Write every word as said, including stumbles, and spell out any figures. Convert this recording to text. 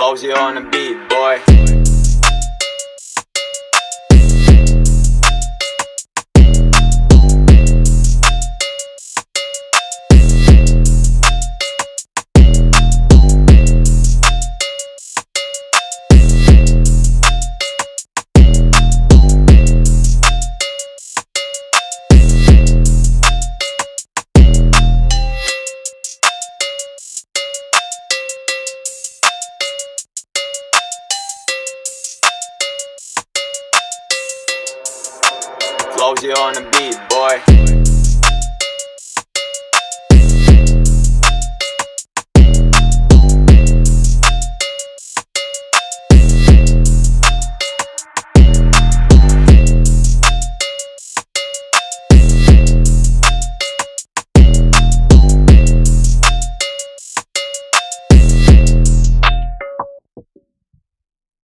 Blows you on the beat, boy. Blows you on the beat, boy.